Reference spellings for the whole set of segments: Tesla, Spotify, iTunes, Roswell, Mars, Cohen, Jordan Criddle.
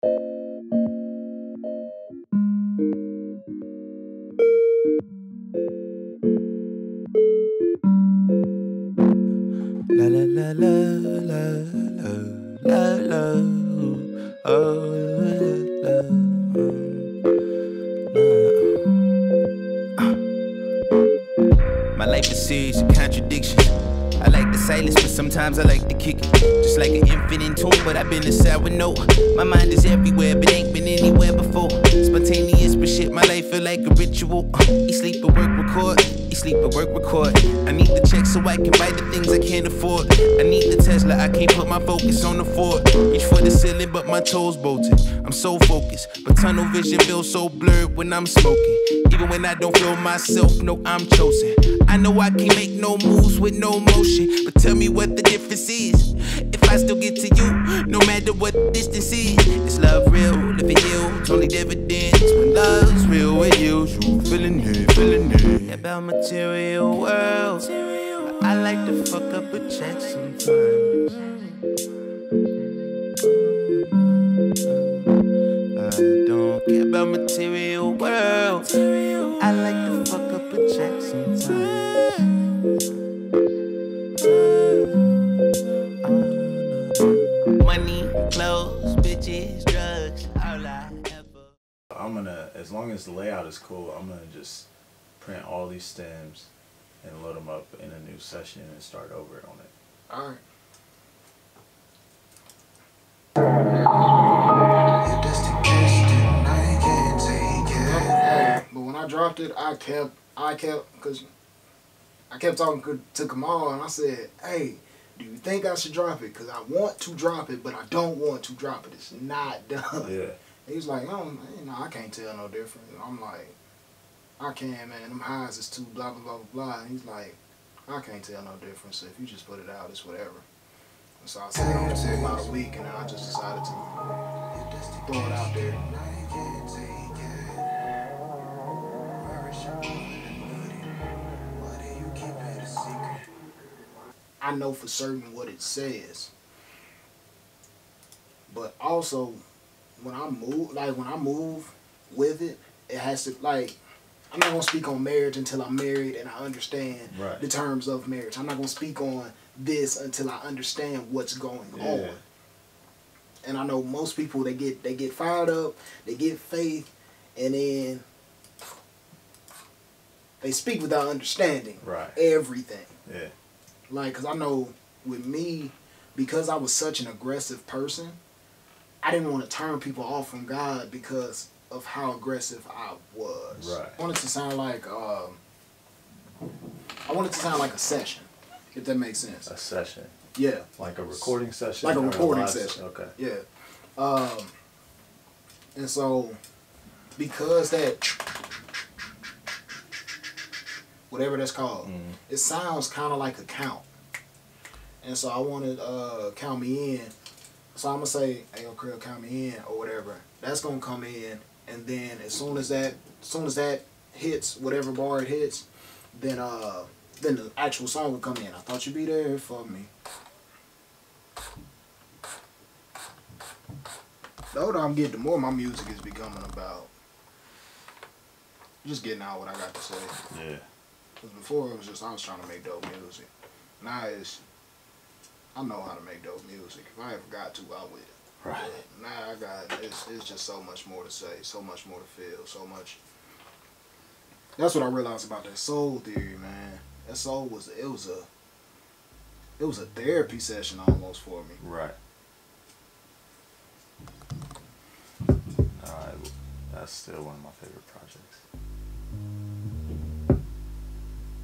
La la la la la la, oh la la, My life is series of contradiction. I like the silence, but sometimes I like to kick it. Just like an infant in tune, but I've been inside with no. My mind is everywhere, but ain't been anywhere before. Spontaneous, but shit, my life feel like a ritual. Eat, sleep, and work, record. Sleep at work, record. I need the check so I can buy the things I can't afford. I need the Tesla, I can't put my focus on the Ford. Reach for the ceiling, but my toes bolted. I'm so focused, but tunnel vision feels so blurred when I'm smoking. Even when I don't feel myself, no, I'm chosen. I know I can't make no moves with no motion, but tell me what the difference is. If I still get to you, no matter what the distance is. Is love real? Living yields only dividends. When love's real, it yields you. Feeling it, feeling it. About material world, I like to fuck up a check sometimes. I don't care about material world, I like to fuck up a check sometimes. Clothes, bitches, drugs, all I ever. I'm gonna, as long as the layout is cool, I'm gonna just print all these stems and load them up in a new session and start over on it. Alright. But when I dropped it, I kept talking to Kamal and I said, hey, do you think I should drop it? Because I want to drop it, but I don't want to drop it. It's not done. Yeah. He was like, oh, man, no, I can't tell no difference. I'm like, I can, man. Them highs is too blah, blah, blah, blah. And he's like, I can't tell no difference. If you just put it out, it's whatever. And so I said, I'm just about a week, and I just decided to throw it out there. I know for certain what it says, but also when I move, like when I move with it, it has to, like, I'm not gonna speak on marriage until I'm married and I understand right. The terms of marriage. I'm not gonna speak on this until I understand what's going on. And I know most people, they get fired up, they get faith, and then they speak without understanding everything. Yeah. Like, because I know with me, because I was such an aggressive person, I didn't want to turn people off from God because of how aggressive I was. Right. I wanted to sound like, I wanted to sound like a session, if that makes sense. A session? Yeah. Like a recording session? Like a recording session. Okay. Yeah. And so, because that... whatever that's called. It sounds kind of like a count. And so I wanted count me in. So I'm going to say, hey, yo, Krill, count me in or whatever. That's going to come in. And then as soon as that hits, whatever bar it hits, then the actual song will come in. I thought you'd be there for me. The older I'm getting, the more my music is becoming about just getting out what I got to say. Yeah. Because before it was just, I was trying to make dope music. Now it's, I know how to make dope music. If I ever got to, I would. Right. But now I got, it's just so much more to say, so much more to feel, so much. That's what I realized about that soul theory, man. That soul was, it was a therapy session almost for me. Right. That's still one of my favorite projects.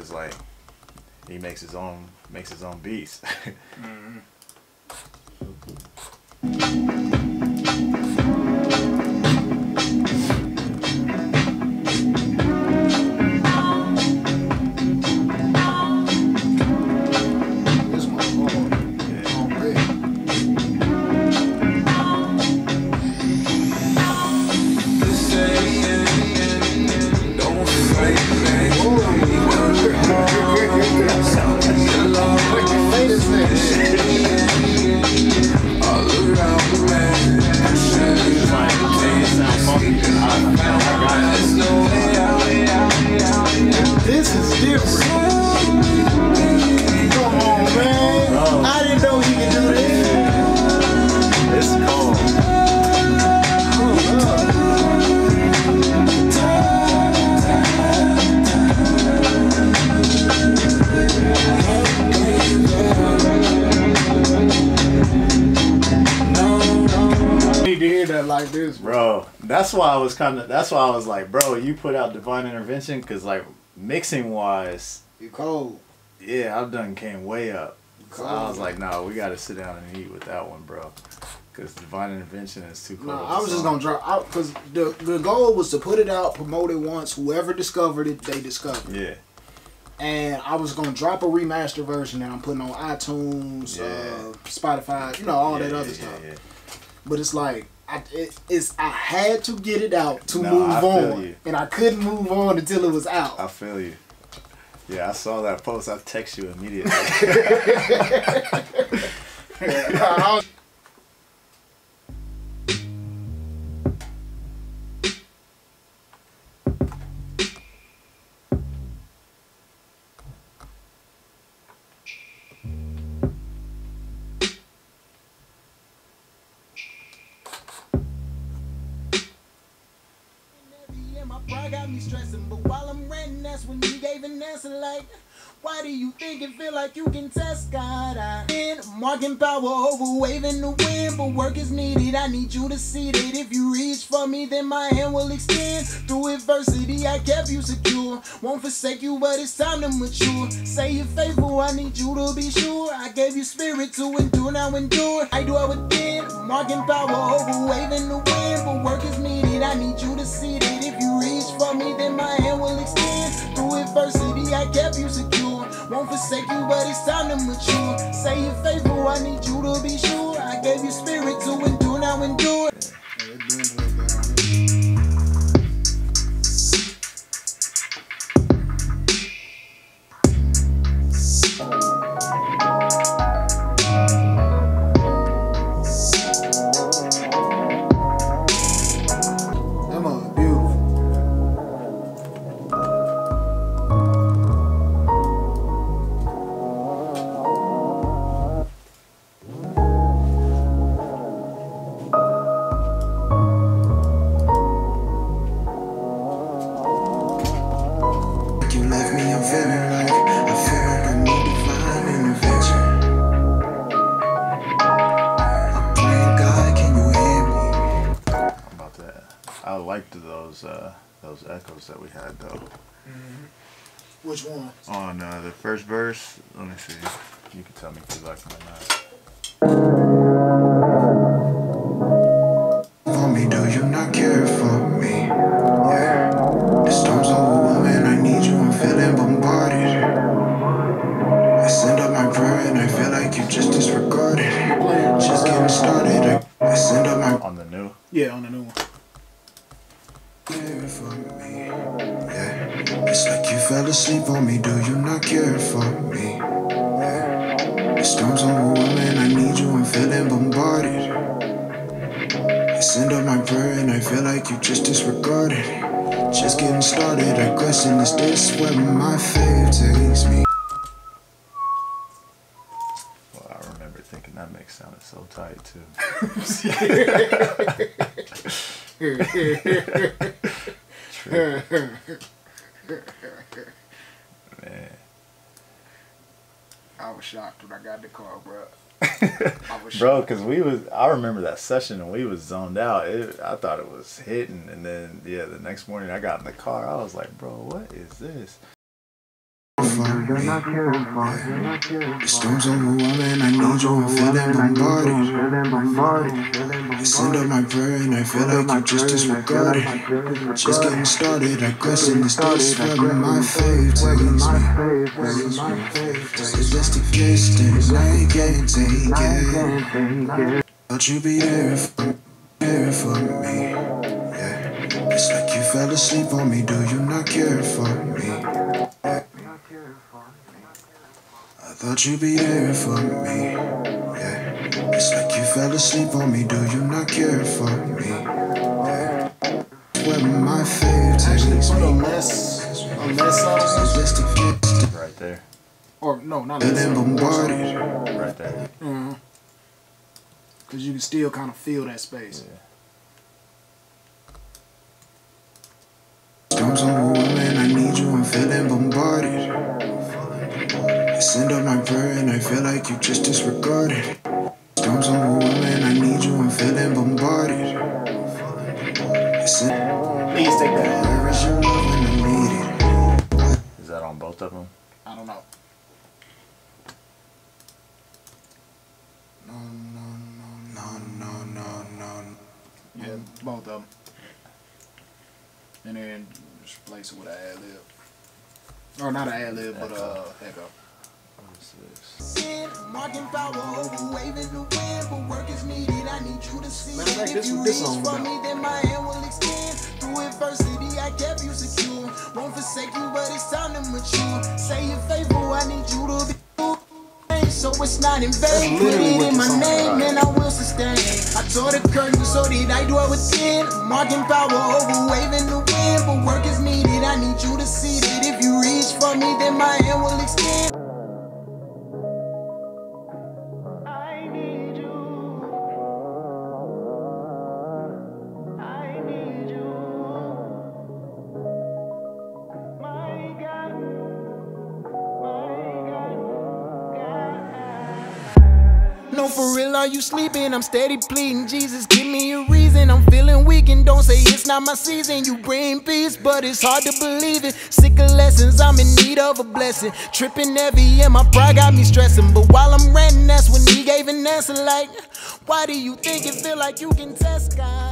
It's like he makes his own beats. This need to hear that like this, bro. That's why I was kind of. That's why I was like, bro, you put out Divine Intervention because like mixing wise, you cold. Yeah, I've done came way up. So I was like, nah, we gotta sit down and eat with that one, bro. Cause Divine Intervention is too cold. No, I was just gonna drop out because the goal was to put it out, promote it once. Whoever discovered it, they discovered it. Yeah. And I was gonna drop a remastered version that I'm putting on iTunes, Spotify, you know, all that other stuff. Yeah, yeah. But it's like I had to get it out to move on, and I couldn't move on until it was out. I feel you. Yeah, I saw that post. I text you immediately. Why do you think it feel like you can test God? Marking power over waving the wind, but work is needed. I need you to see that if you reach for me, then my hand will extend. Through adversity, I kept you secure. Won't forsake you, but it's time to mature. Say you're faithful, I need you to be sure. I gave you spirit to endure, now endure. I do it within. Marking power over waving the wind, but work is needed. I need you to see that if you reach for me, then my hand will extend. Through adversity, I kept you secure. Won't forsake you, but it's time to mature. Say you're faithful, I need you to be sure. I gave you spirit to endure, now endure. Those echoes that we had though. Mm-hmm. Which one? On the first verse. Let me see. You can tell me because I can not. For me, do you not care for me? Yeah. The storm's overwhelming. I need you. I'm feeling bombarded. I send up my prayer and I feel like you just disregarded. Just getting started. I send up my. On the new. Yeah, on the new one. Care for me, yeah. It's like you fell asleep on me. Do you not care for me? Yeah. The storm's overwhelming. I need you. I'm feeling bombarded. I send up my prayer and I feel like you just disregarded. Just getting started. I question, is this where my faith takes me? Well, I remember thinking that mix sounded so tight too. Man. I was shocked when I got in the car, bro. I was bro, because I remember that session and we was zoned out. I thought it was hitting, and then yeah, the next morning I got in the car. I was like, bro, what is this? You're not caring for. You're not caring for. Storms overwhelming. I need you. I'm feeling bombarded. I send up my prayer and I feel like you just disregarded. Just getting started. I question the stars. Rubbing my faith takes me. It's just a kiss and I can't take it. But you be there for me. Yeah. It's like you fell asleep on me. Do you not care for me? Thought you'd be there for me, yeah. It's like you fell asleep on me. Do you not care for me? Yeah. Where my faith takes me. Unless right there. Or no, not unless. And then bombarded. Right there. Mm-hmm. Cause you can still kind of feel that space. Yeah. Storms overwhelming. I need you. I'm feeling bombarded. I send up my prayer and I feel like you just disregarded. Storms overwhelming, I need you. I'm feeling bombarded. Please take that. Where is your love when I need it? Is that on both of them? I don't know. No, no, no, no, no, no, no. Yeah, both of them. And then just place it with an ad-lib. Or not an ad-lib, but echo. Matter of fact, this is this song about. So it's not in vain, put it in my name and I will sustain. I tore the curtain so that I do what was in. Marking power over waving the wind, but work is needed. I need you to see that if you reach for me, then my hand will extend. No, for real, are you sleeping? I'm steady pleading, Jesus, give me a reason. I'm feeling weak and don't say it's not my season. You bring peace, but it's hard to believe it. Sick of lessons, I'm in need of a blessing. Tripping heavy and my pride got me stressing. But while I'm ranting, that's when he gave an answer like, why do you think it feel like you can test God?